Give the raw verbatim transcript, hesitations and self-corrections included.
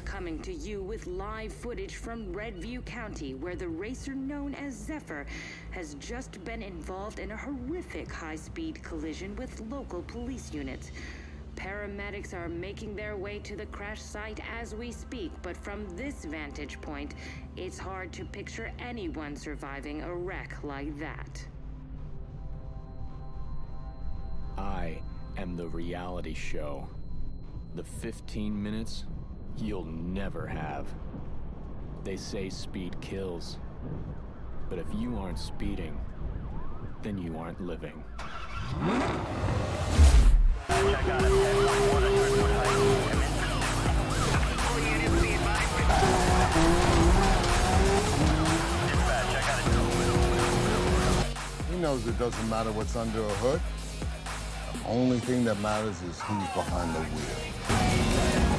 We're coming to you with live footage from Redview County, where the racer known as Zephyr has just been involved in a horrific high-speed collision with local police units. Paramedics are making their way to the crash site as we speak, but from this vantage point, it's hard to picture anyone surviving a wreck like that. I am the reality show. The fifteen minutes you'll never have. They say speed kills, but if you aren't speeding, then you aren't living. I got it. He knows it doesn't matter what's under a hood. The only thing that matters is who's behind the wheel.